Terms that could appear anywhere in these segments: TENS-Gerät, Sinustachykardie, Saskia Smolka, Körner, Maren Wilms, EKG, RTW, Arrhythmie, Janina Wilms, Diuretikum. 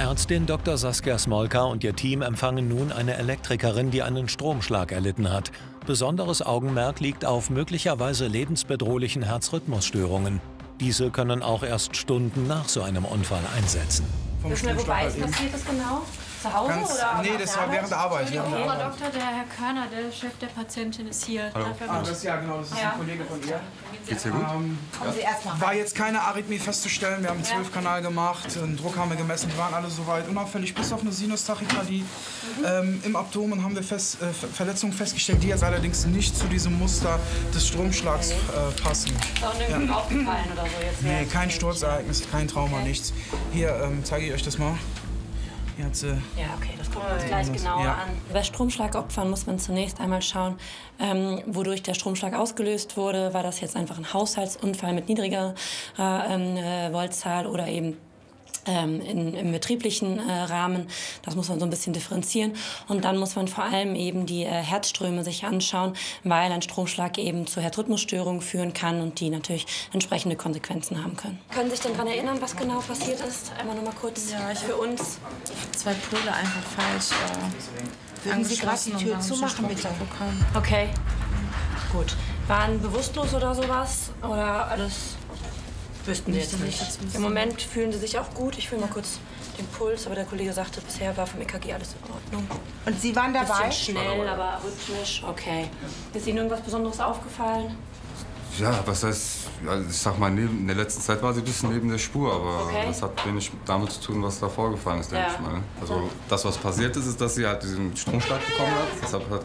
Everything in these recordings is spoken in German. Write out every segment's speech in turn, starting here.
Ärztin Dr. Saskia Smolka und ihr Team empfangen nun eine Elektrikerin, die einen Stromschlag erlitten hat. Besonderes Augenmerk liegt auf möglicherweise lebensbedrohlichen Herzrhythmusstörungen. Diese können auch erst Stunden nach so einem Unfall einsetzen. Wissen wir, wobei es passiert ist genau? Zu Hause oder? Nee, das war während der Arbeit. Entschuldigung, Frau Doktor, der Herr Körner, der Chef der Patientin, ist hier. Hallo. Ja, genau, das ist ein Kollege von ihr. Geht's dir gut? Kommen Sie erst mal. War jetzt keine Arrhythmie festzustellen. Wir haben einen 12-Kanal gemacht, einen Druck haben wir gemessen, die waren alle soweit unauffällig, bis auf eine Sinustachykardie. Im Abdomen haben wir Verletzungen festgestellt, die jetzt allerdings nicht zu diesem Muster des Stromschlags passen. Ist auch nirgendwo aufgefallen oder so jetzt? Nee, kein Sturzereignis, kein Trauma, nichts. Hier zeige ich euch das mal. Ja, okay, das gucken wir uns gleich genauer an. Bei Stromschlagopfern muss man zunächst einmal schauen, wodurch der Stromschlag ausgelöst wurde. War das jetzt einfach ein Haushaltsunfall mit niedriger Voltzahl oder eben im betrieblichen Rahmen? Das muss man so ein bisschen differenzieren. Und dann muss man vor allem eben die Herzströme sich anschauen, weil ein Stromschlag eben zu Herzrhythmusstörungen führen kann und die natürlich entsprechende Konsequenzen haben können. Können Sie sich denn daran erinnern, was genau passiert ist? Einmal noch mal kurz. Ja, für uns zwei Pole einfach falsch. Würden Sie gerade die Tür zumachen, bitte? Okay. Gut. Waren bewusstlos oder sowas? Oder alles? Wüssten Sie jetzt nicht. Im Moment fühlen Sie sich auch gut. Ich fühle mal kurz den Puls, aber der Kollege sagte, bisher war vom EKG alles in Ordnung. Und Sie waren dabei? Bisschen schnell, aber rhythmisch. Okay. Ist Ihnen irgendwas Besonderes aufgefallen? Ja, was heißt, ich sag mal, in der letzten Zeit war sie ein bisschen neben der Spur, aber das hat wenig damit zu tun, was da vorgefallen ist, denke ich mal. Also das, was passiert ist, ist, dass sie halt diesen Stromschlag bekommen hat. Deshalb hat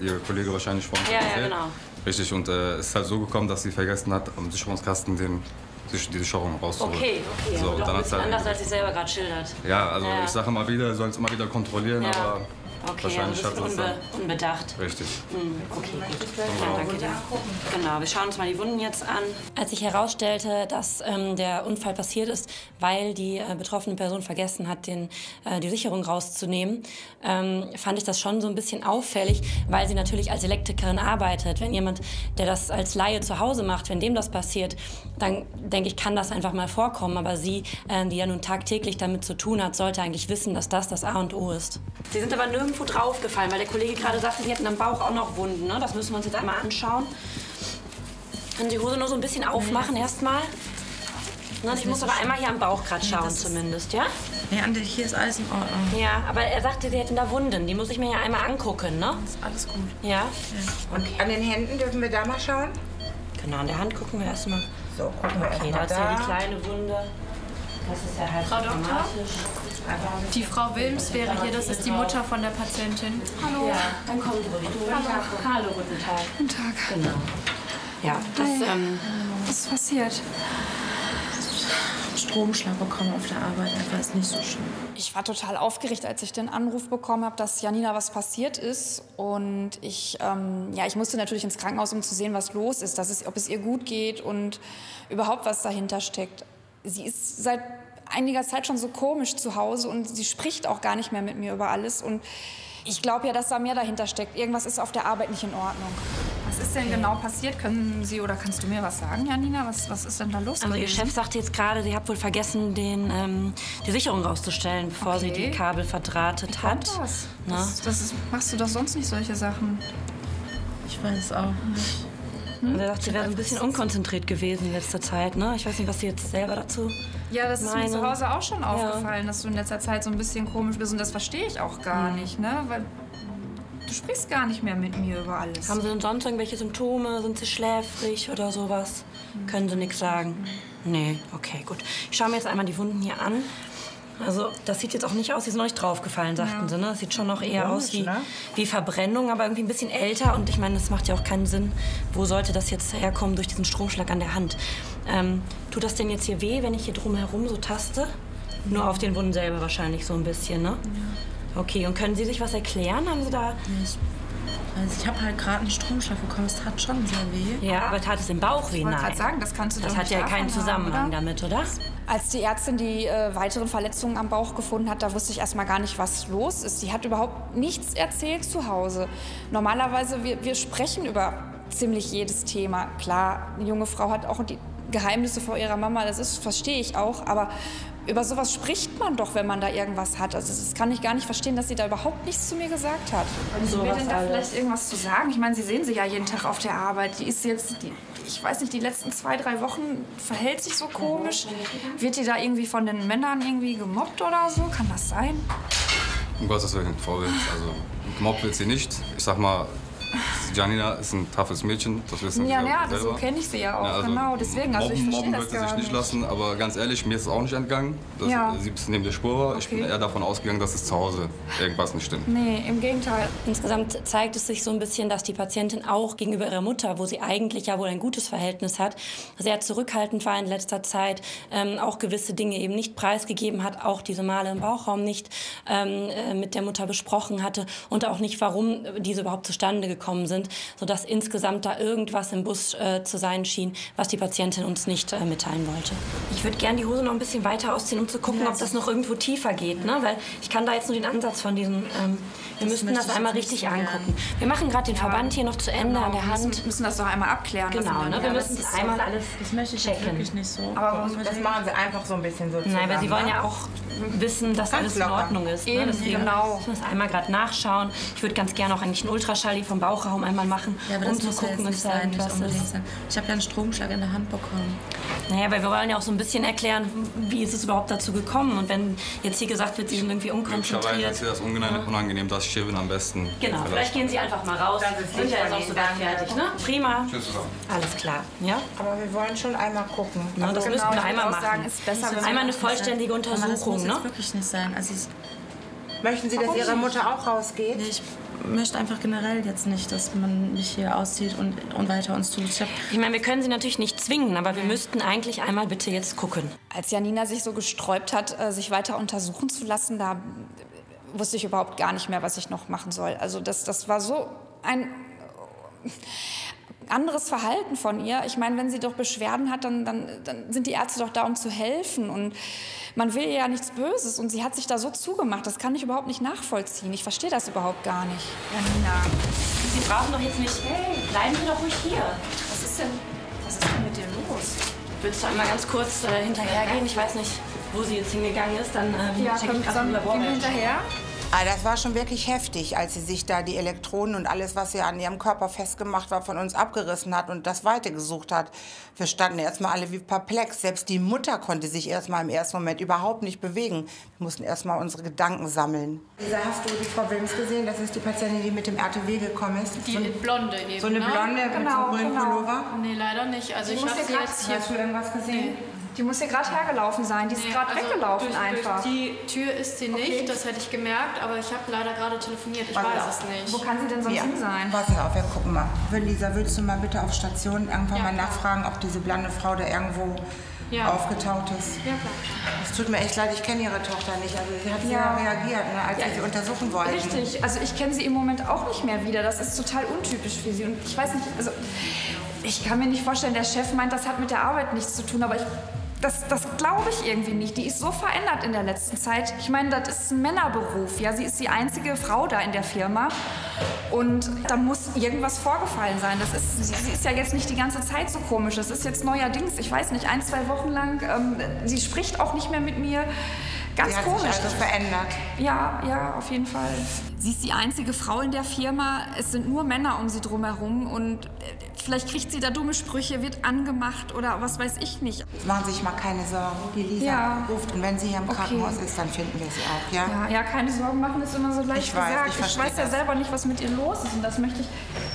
Ihr Kollege wahrscheinlich vorhin erzählt. Ja, genau. Richtig, und es ist halt so gekommen, dass sie vergessen hat, am Sicherungskasten den diese Schauung rauszuholen. Okay. So, doch dann ein bisschen halt anders, als ich selber gerade schildert. Ja, also ich sage immer wieder, wir sollen es immer wieder kontrollieren, aber wahrscheinlich hat es unbedacht. Richtig. Okay, gut. Genau, wir schauen uns mal die Wunden jetzt an. Als sich herausstellte, dass der Unfall passiert ist, weil die betroffene Person vergessen hat, die Sicherung rauszunehmen, fand ich das schon so ein bisschen auffällig, weil sie natürlich als Elektrikerin arbeitet. Wenn jemand, der das als Laie zu Hause macht, wenn dem das passiert, dann denke ich, kann das einfach mal vorkommen. Aber sie, die ja nun tagtäglich damit zu tun hat, sollte eigentlich wissen, dass das A und O ist. Sie sind aber nirgendwo draufgefallen, weil der Kollege gerade sagte, Sie hätten am Bauch auch noch Wunden. Ne? Das müssen wir uns jetzt einmal anschauen. Können Sie die Hose nur so ein bisschen aufmachen erstmal? Ich muss aber einmal hier am Bauch gerade schauen zumindest, ja? Ja, hier ist alles in Ordnung. Ja, aber er sagte, Sie hätten da Wunden. Die muss ich mir ja einmal angucken, ne? Das ist alles gut. Ja? Okay. An den Händen dürfen wir da mal schauen? Genau, an der Hand gucken wir erstmal. So, gucken wir erstmal da. Okay, da ist ja die kleine Wunde. Das ist ja halt Frau Doktor, die Frau Wilms wäre hier, das ist die Mutter von der Patientin. Hallo. Ja, dann kommt du. Hallo, guten Tag. Guten Tag. Genau. Ja, was ist passiert? Stromschlag bekommen auf der Arbeit, einfach ist nicht so schön. Ich war total aufgeregt, als ich den Anruf bekommen habe, dass Janina was passiert ist. Und ich, ich musste natürlich ins Krankenhaus, um zu sehen, was los ist, ob es ihr gut geht und überhaupt, was dahinter steckt. Sie ist seit einiger Zeit schon so komisch zu Hause und sie spricht auch gar nicht mehr mit mir über alles. Und ich glaube ja, dass da mehr dahinter steckt. Irgendwas ist auf der Arbeit nicht in Ordnung. Was ist denn genau passiert? Können Sie oder kannst du mir was sagen, Janina? Was ist denn da los? Also Ihr Chef sagte jetzt gerade, sie hat wohl vergessen, die Sicherung rauszustellen, bevor sie die Kabel verdrahtet hat. Machst du doch sonst nicht solche Sachen? Ich weiß auch nicht. Er sagt, sie wäre ein bisschen unkonzentriert gewesen in letzter Zeit. Ne? Ich weiß nicht, was sie jetzt selber dazu meinen. Ist mir zu Hause auch schon aufgefallen, dass du in letzter Zeit so ein bisschen komisch bist. Und das verstehe ich auch gar nicht, ne? Weil du sprichst gar nicht mehr mit mir über alles. Haben Sie denn sonst irgendwelche Symptome? Sind Sie schläfrig oder sowas? Können Sie nichts sagen? Nee, okay, gut. Ich schaue mir jetzt einmal die Wunden hier an. Also das sieht jetzt auch nicht aus, sie ist noch nicht draufgefallen, sagten sie. Ne? Das sieht schon noch eher aus wie Verbrennung, aber irgendwie ein bisschen älter. Und ich meine, das macht ja auch keinen Sinn. Wo sollte das jetzt herkommen durch diesen Stromschlag an der Hand? Tut das denn jetzt hier weh, wenn ich hier drumherum so taste? Ja. Nur auf den Wunden selber wahrscheinlich so ein bisschen, ne? Ja. Okay, und können Sie sich was erklären? Haben Sie da... Also ich habe halt gerade einen Stromschlag bekommen, es tat schon sehr weh. Ja, aber tat es im Bauch weh? Ich wollte gerade sagen, das kannst du doch nicht davon haben, oder? Das hat ja keinen Zusammenhang damit, oder? Als die Ärztin die weiteren Verletzungen am Bauch gefunden hat, da wusste ich erstmal gar nicht, was los ist. Sie hat überhaupt nichts erzählt zu Hause. Normalerweise, wir sprechen über ziemlich jedes Thema. Klar, eine junge Frau hat auch die Geheimnisse vor ihrer Mama, das verstehe ich auch, aber über sowas spricht man doch, wenn man da irgendwas hat. Also das kann ich gar nicht verstehen, dass sie da überhaupt nichts zu mir gesagt hat. Und ich will denn da vielleicht irgendwas zu sagen? Ich meine, Sie sehen sie ja jeden Tag auf der Arbeit. Die ist jetzt, ich weiß nicht, die letzten 2, 3 Wochen verhält sich so komisch. Wird die da irgendwie von den Männern irgendwie gemobbt oder so? Kann das sein? Um Gottes Willen, Frau Wilms. Also gemobbt will sie nicht. Ich sag mal, Janina ist ein toughes Mädchen, das wissen Sie ja selber. So kenne ich sie ja auch, ja, also genau, deswegen, also ich verstehe das gar nicht. Lassen, aber ganz ehrlich, mir ist es auch nicht entgangen, dass sie bis neben der Spur war. Okay. Ich bin eher davon ausgegangen, dass es zu Hause irgendwas nicht stimmt. Nee, im Gegenteil. Insgesamt zeigt es sich so ein bisschen, dass die Patientin auch gegenüber ihrer Mutter, wo sie eigentlich ja wohl ein gutes Verhältnis hat, sehr zurückhaltend war in letzter Zeit, auch gewisse Dinge eben nicht preisgegeben hat, auch diese Male im Bauchraum nicht mit der Mutter besprochen hatte und auch nicht, warum diese überhaupt zustande gekommen sind, sodass insgesamt da irgendwas im Bus zu sein schien, was die Patientin uns nicht mitteilen wollte. Ich würde gerne die Hose noch ein bisschen weiter ausziehen, um zu gucken, ob das noch irgendwo tiefer geht, ne? Weil ich kann da jetzt nur den Ansatz von diesem, wir müssten das einmal richtig angucken. Wir machen gerade den Verband hier noch zu Ende an der Hand. Wir müssen das doch einmal abklären. Genau, ne? Wir müssen das einmal alles checken. Das möchte ich wirklich nicht so. Aber das machen sie einfach so ein bisschen so zusammen. Nein, weil sie wollen ja auch wissen, dass alles in Ordnung ist. Ne? Deswegen müssen wir das einmal gerade nachschauen. Ich würde ganz gerne auch eigentlich einen Ultraschall vom Bauchraum einmal machen, ja, um zu gucken, was da irgendwas ist. Ich habe ja einen Stromschlag in der Hand bekommen. Naja, weil wir wollen ja auch so ein bisschen erklären, wie ist es überhaupt dazu gekommen. Und wenn jetzt hier gesagt wird, Sie sind irgendwie unkonzentriert. Möglicherweise ist das unangenehm, dass ich hier bin am besten. Genau, vielleicht gehen Sie einfach mal raus. Sind ja jetzt auch so weit fertig, ne? Prima. Tschüss zusammen. Alles klar, ja? Aber wir wollen schon einmal gucken. Na, also das müssen wir einmal machen. Sagen, ist besser, wenn einmal eine vollständige Untersuchung, ne? Das muss jetzt wirklich nicht sein. Also möchten Sie, dass Ihre Mutter auch rausgeht? Nee, ich möchte einfach generell jetzt nicht, dass man mich hier auszieht und weiter uns tut. Ich meine, wir können sie natürlich nicht zwingen, aber wir müssten eigentlich einmal bitte jetzt gucken. Als Janina sich so gesträubt hat, sich weiter untersuchen zu lassen, da wusste ich überhaupt gar nicht mehr, was ich noch machen soll. Also das war so ein anderes Verhalten von ihr. Ich meine, wenn sie doch Beschwerden hat, dann sind die Ärzte doch da, um zu helfen. Und man will ihr ja nichts Böses. Und sie hat sich da so zugemacht. Das kann ich überhaupt nicht nachvollziehen. Ich verstehe das überhaupt gar nicht. Janina, Sie brauchen doch jetzt nicht... Hey, bleiben Sie doch ruhig hier. Was ist denn mit dir los? Willst du einmal ganz kurz hinterhergehen? Ich weiß nicht, wo sie jetzt hingegangen ist. Dann check ich gerade im Labor. Gehen wir hinterher? Ah, das war schon wirklich heftig, als sie sich da die Elektroden und alles, was sie an ihrem Körper festgemacht war, von uns abgerissen hat und das weitergesucht hat. Wir standen erstmal alle wie perplex. Selbst die Mutter konnte sich erstmal im ersten Moment überhaupt nicht bewegen. Wir mussten erstmal unsere Gedanken sammeln. Lisa, hast du die Frau Wilms gesehen? Das ist die Patientin, die mit dem RTW gekommen ist. Die Blonde eben. So eine Blonde mit so einem grünen Pullover? Nee, leider nicht. Also ich habe sie jetzt hier. Hast du irgendwas gesehen? Nee. Die muss hier gerade hergelaufen sein. Die ist gerade weggelaufen einfach. Die Tür ist sie nicht, das hätte ich gemerkt. Aber ich habe leider gerade telefoniert, ich weiß es nicht. Wo kann sie denn sonst hin sein? Passen auf, wir gucken mal. Lisa, würdest du mal bitte auf Station irgendwann mal nachfragen, ob diese blonde Frau da irgendwo aufgetaucht ist? Ja, klar. Es tut mir echt leid, ich kenne ihre Tochter nicht. Also sie hat sehr reagiert, ne, als wir sie untersuchen wollten. Richtig, also ich kenne sie im Moment auch nicht mehr wieder. Das ist total untypisch für sie. Und ich weiß nicht, also ich kann mir nicht vorstellen, der Chef meint, das hat mit der Arbeit nichts zu tun, aber ich... Das glaube ich irgendwie nicht. Die ist so verändert in der letzten Zeit. Ich meine, das ist ein Männerberuf. Ja? Sie ist die einzige Frau da in der Firma. Und da muss irgendwas vorgefallen sein. Sie ist ja jetzt nicht die ganze Zeit so komisch. Das ist jetzt neuerdings, ich weiß nicht, 1, 2 Wochen lang. Sie spricht auch nicht mehr mit mir. Ganz komisch. Sie hat sich alles verändert. Ja, auf jeden Fall. Sie ist die einzige Frau in der Firma. Es sind nur Männer um sie drumherum. Und vielleicht kriegt sie da dumme Sprüche, wird angemacht oder was weiß ich nicht. Machen Sie sich mal keine Sorgen. Die Lisa ruft. Und wenn sie hier im Krankenhaus ist, dann finden wir sie auch. Ja? Ja, keine Sorgen machen ist immer so leicht gesagt. Ich weiß ja selber nicht, was mit ihr los ist. Und das möchte ich...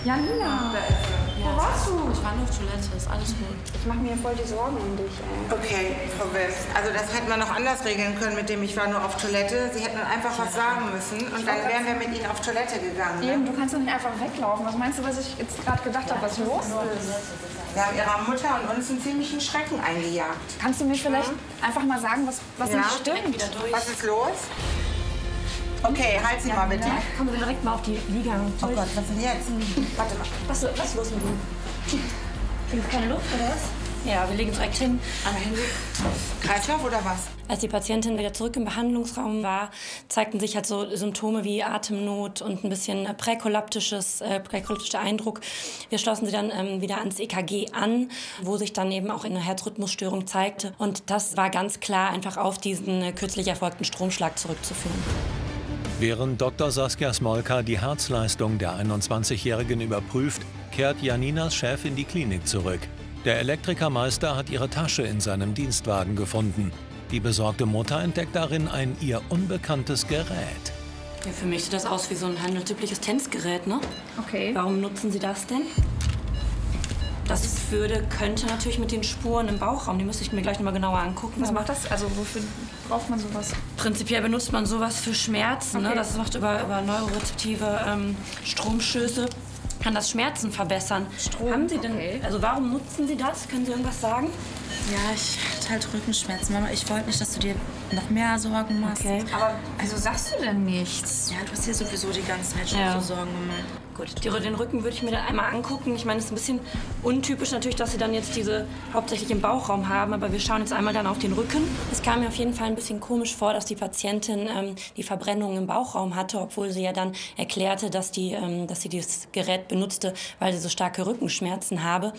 Janina, da ist sie. Wo warst du? Ich war nur auf Toilette, ist alles gut. Ich mache mir voll die Sorgen um dich. Okay, Frau Wilms. Also das hätten wir noch anders regeln können mit dem ich war nur auf Toilette. Sie hätten einfach was sagen müssen und dann wären wir mit Ihnen auf Toilette gegangen. Eben, du kannst doch nicht einfach weglaufen. Was meinst du, was ich jetzt gerade gedacht habe, was los ist? Wir haben Ihrer Mutter und uns einen ziemlichen Schrecken eingejagt. Kannst du mir vielleicht einfach mal sagen, was nicht stimmt? Was ist los? Okay, halt sie mal bitte. Kommen wir direkt mal auf die Liga. Oh Gott, was denn jetzt? Warte mal. Was ist los mit dir? Findest du keine Luft, oder was? Ja, wir legen es direkt hin. Am Handy? Kreislauf oder was? Als die Patientin wieder zurück im Behandlungsraum war, zeigten sich halt so Symptome wie Atemnot und ein bisschen präkollaptischer Eindruck. Wir schlossen sie dann wieder ans EKG an, wo sich dann eben auch eine Herzrhythmusstörung zeigte. Und das war ganz klar einfach auf diesen kürzlich erfolgten Stromschlag zurückzuführen. Während Dr. Saskia Smolka die Herzleistung der 21-Jährigen überprüft, kehrt Janinas Chef in die Klinik zurück. Der Elektrikermeister hat ihre Tasche in seinem Dienstwagen gefunden. Die besorgte Mutter entdeckt darin ein ihr unbekanntes Gerät. Ja, für mich sieht das aus wie so ein handelsübliches TENS-Gerät, ne? Okay. Warum nutzen Sie das denn? Das könnte natürlich mit den Spuren im Bauchraum, die müsste ich mir gleich noch mal genauer angucken. Was macht das? Also wofür braucht man sowas? Prinzipiell benutzt man sowas für Schmerzen. Okay. Ne? Das macht über neurorezeptive Stromschüsse, kann das Schmerzen verbessern. Strom. Haben Sie denn, also warum nutzen Sie das? Können Sie irgendwas sagen? Ja, ich hatte halt Rückenschmerzen, Mama. Ich wollte nicht, dass du dir noch mehr Sorgen machst. Okay. Aber wieso sagst du denn nichts? Ja, du hast dir sowieso die ganze Zeit schon so Sorgen gemacht. Gut, den Rücken würde ich mir dann einmal angucken. Ich meine, es ist ein bisschen untypisch natürlich, dass sie dann jetzt diese hauptsächlich im Bauchraum haben. Aber wir schauen jetzt einmal dann auf den Rücken. Es kam mir auf jeden Fall ein bisschen komisch vor, dass die Patientin die Verbrennung im Bauchraum hatte, obwohl sie ja dann erklärte, dass sie dieses Gerät benutzte, weil sie so starke Rückenschmerzen habe.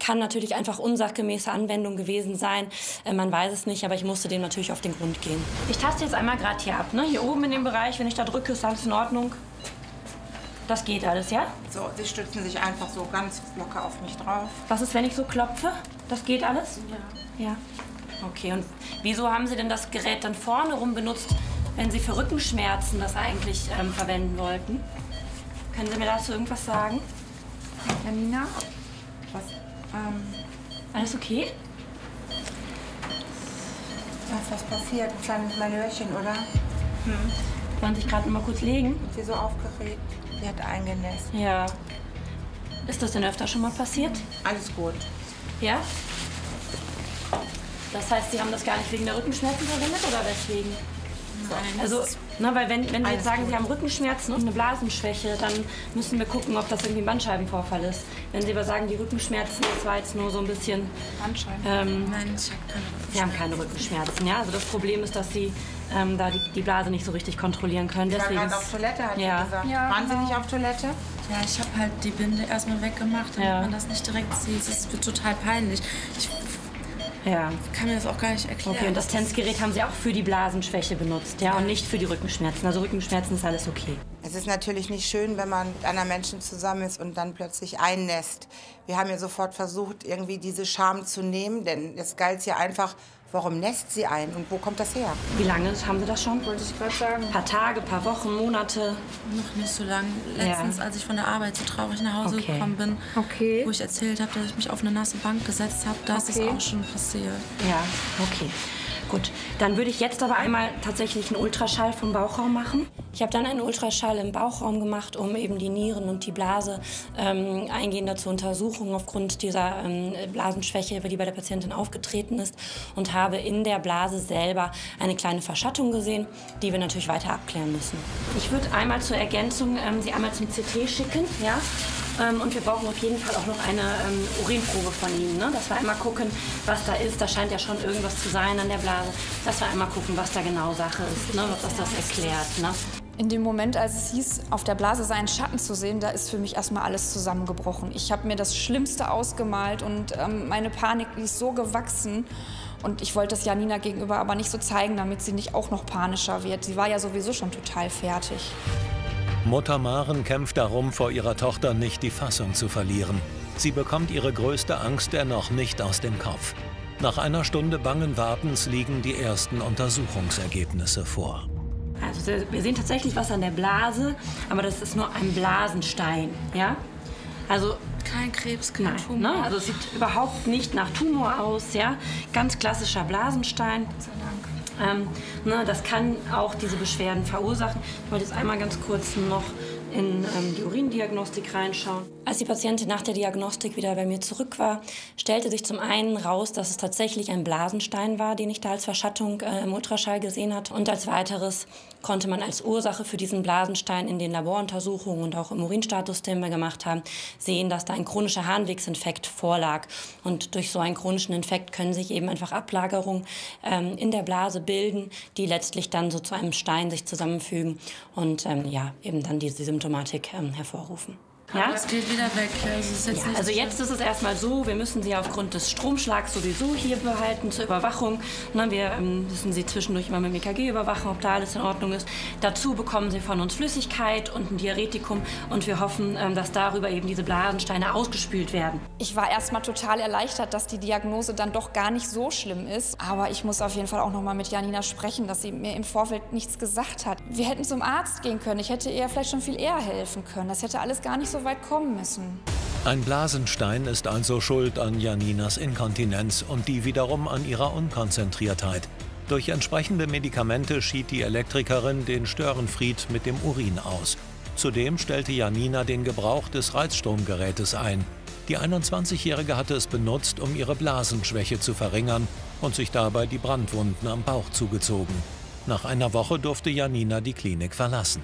Kann natürlich einfach unsachgemäße Anwendung gewesen sein. Man weiß es nicht, aber ich musste dem natürlich auf den Grund gehen. Ich taste jetzt einmal gerade hier ab, ne? Hier oben in dem Bereich, wenn ich da drücke, ist alles in Ordnung. Das geht alles, ja? So, sie stützen sich einfach so ganz locker auf mich drauf. Was ist, wenn ich so klopfe? Das geht alles? Ja. Ja. Okay, und wieso haben Sie denn das Gerät dann vorne rum benutzt, wenn Sie für Rückenschmerzen das eigentlich verwenden wollten? Können Sie mir dazu irgendwas sagen? Janina? Was? Alles okay? Da ist was passiert, ein kleines Malhörchen, oder? Hm. Wollen Sie sich gerade mal kurz legen? Sind Sie so aufgeregt? Sie hat eingenässt. Ja. Ist das denn öfter schon mal passiert? Alles gut. Ja? Das heißt, Sie haben das gar nicht wegen der Rückenschmerzen verwendet oder weswegen? Nein. Also, na, weil wenn Sie jetzt sagen, Sie haben Rückenschmerzen und eine Blasenschwäche, dann müssen wir gucken, ob das irgendwie ein Bandscheibenvorfall ist. Wenn Sie aber sagen, die Rückenschmerzen, das war jetzt nur so ein bisschen... Bandscheiben? Nein, ich habe keine Rückenschmerzen. Sie haben keine Rückenschmerzen, ja? Also das Problem ist, dass Sie da die Blase nicht so richtig kontrollieren können. Ich war gerade auf Toilette, hat sie gesagt. Ja, waren Sie nicht auf Toilette? Ja, ich habe halt die Binde erstmal weggemacht, damit man das nicht direkt sieht. Es wird total peinlich. Ich kann mir das auch gar nicht erklären. Okay, und das TENS-Gerät haben Sie auch für die Blasenschwäche benutzt, ja? Und nicht für die Rückenschmerzen. Also Rückenschmerzen ist alles okay. Es ist natürlich nicht schön, wenn man mit anderen Menschen zusammen ist und dann plötzlich einnässt. Wir haben ja sofort versucht, irgendwie diese Scham zu nehmen, denn es galt ja einfach, warum nässt sie ein und wo kommt das her? Wie lange haben Sie das schon? Wollte ich gerade sagen. Ein paar Tage, ein paar Wochen, Monate? Noch nicht so lange. Letztens, als ich von der Arbeit so traurig nach Hause gekommen bin, wo ich erzählt habe, dass ich mich auf eine nasse Bank gesetzt habe, da ist das auch schon passiert. Ja, okay. Gut, dann würde ich jetzt aber einmal tatsächlich einen Ultraschall vom Bauchraum machen. Ich habe dann einen Ultraschall im Bauchraum gemacht, um eben die Nieren und die Blase eingehender zu untersuchen aufgrund dieser Blasenschwäche, die bei der Patientin aufgetreten ist, und habe in der Blase selber eine kleine Verschattung gesehen, die wir natürlich weiter abklären müssen. Ich würde einmal zur Ergänzung Sie einmal zum CT schicken, ja? Und wir brauchen auf jeden Fall auch noch eine Urinprobe von Ihnen, ne? Dass wir einmal gucken, was da ist. Da scheint ja schon irgendwas zu sein an der Blase. Dass wir einmal gucken, was da genau Sache ist, ne? Was das erklärt, ne? In dem Moment, als es hieß, auf der Blase seinen Schatten zu sehen, da ist für mich erstmal alles zusammengebrochen. Ich habe mir das Schlimmste ausgemalt und meine Panik ist so gewachsen. Und ich wollte das Janina gegenüber aber nicht so zeigen, damit sie nicht auch noch panischer wird. Sie war ja sowieso schon total fertig. Mutter Maren kämpft darum, vor ihrer Tochter nicht die Fassung zu verlieren. Sie bekommt ihre größte Angst dennoch nicht aus dem Kopf. Nach einer Stunde bangen Wartens liegen die ersten Untersuchungsergebnisse vor. Also wir sehen tatsächlich was an der Blase, aber das ist nur ein Blasenstein, ja? Also kein Krebs, kein Tumor. Ne? Also es sieht überhaupt nicht nach Tumor aus, ja? Ganz klassischer Blasenstein. Gott sei Dank. Ne, das kann auch diese Beschwerden verursachen. Ich wollte jetzt einmal ganz kurz noch in die Urindiagnostik reinschauen. Als die Patientin nach der Diagnostik wieder bei mir zurück war, stellte sich zum einen raus, dass es tatsächlich ein Blasenstein war, den ich da als Verschattung im Ultraschall gesehen hatte. Und als weiteres konnte man als Ursache für diesen Blasenstein in den Laboruntersuchungen und auch im Urinstatus, den wir gemacht haben, sehen, dass da ein chronischer Harnwegsinfekt vorlag. Und durch so einen chronischen Infekt können sich eben einfach Ablagerungen in der Blase bilden, die letztlich dann so zu einem Stein sich zusammenfügen und ja, eben dann diese Symptomatik hervorrufen. Ja, das geht wieder weg. Also, jetzt ist es erstmal so, wir müssen sie aufgrund des Stromschlags sowieso hier behalten zur Überwachung. Und wir müssen sie zwischendurch immer mit dem EKG überwachen, ob da alles in Ordnung ist. Dazu bekommen sie von uns Flüssigkeit und ein Diuretikum und wir hoffen, dass darüber eben diese Blasensteine ausgespült werden. Ich war erstmal total erleichtert, dass die Diagnose dann doch gar nicht so schlimm ist. Aber ich muss auf jeden Fall auch noch mal mit Janina sprechen, dass sie mir im Vorfeld nichts gesagt hat. Wir hätten zum Arzt gehen können, ich hätte ihr vielleicht schon viel eher helfen können. Das hätte alles gar nicht so weit kommen müssen. Ein Blasenstein ist also schuld an Janinas Inkontinenz und die wiederum an ihrer Unkonzentriertheit. Durch entsprechende Medikamente schied die Elektrikerin den Störenfried mit dem Urin aus. Zudem stellte Janina den Gebrauch des Reizstromgerätes ein. Die 21-Jährige hatte es benutzt, um ihre Blasenschwäche zu verringern und sich dabei die Brandwunden am Bauch zugezogen. Nach einer Woche durfte Janina die Klinik verlassen.